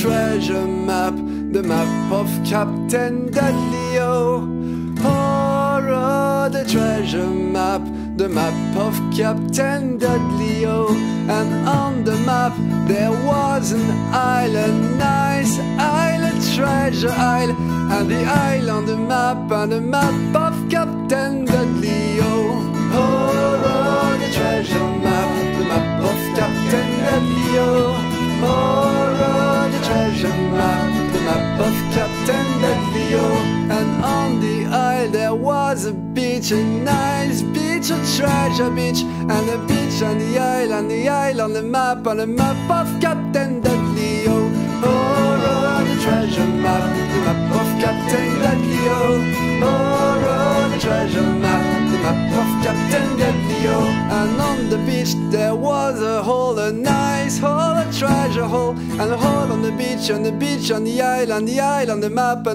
treasure map, the map of Captain Dadlio. Horror, the treasure map, the map of Captain Dadlio. And on the map there was an island, nice island, treasure isle. And the isle on the map, and the map of Captain Dadlio. Horror, the treasure map, the map of Captain Dadlio. Horror, the treasure map, the map of Captain Dadlio. And on the isle there was a beach, a nice beach, a treasure beach. And the beach on the isle, on the isle, on the map of Captain Dadlio. Horror, the treasure map, the map of Captain Dadlio. Horror, the treasure map, the map of Captain Dadlio. And on the beach there was a hole, a nice hole, treasure hole, and a hole on the beach, on the beach, on the isle, on the isle, on the map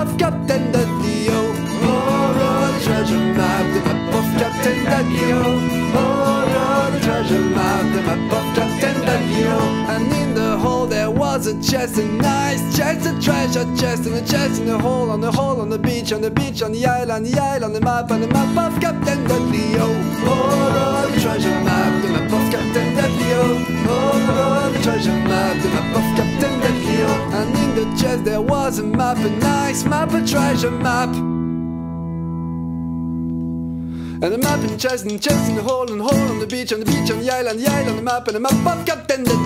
of Captain Dadlio. Horror, the treasure map, the map of Captain Dadlio. Horror, the treasure map, the map of Captain Dadlio. And in the hole there was a chest, a nice chest, a treasure chest, and a chest in the hole, on the hole, on the beach, on the beach, on the isle, on the isle, on the map of Captain Dadlio. Horror, the treasure map, the map of Captain Dadlio. Horror, the treasure map, the map of Captain Dadlio. And in the chest there was a map, a nice map, a treasure map. And a map in the chest, and chest in the hole, and hole on the beach, on the beach, on the island, on the isle, on the map, and a map of Captain Dadlio.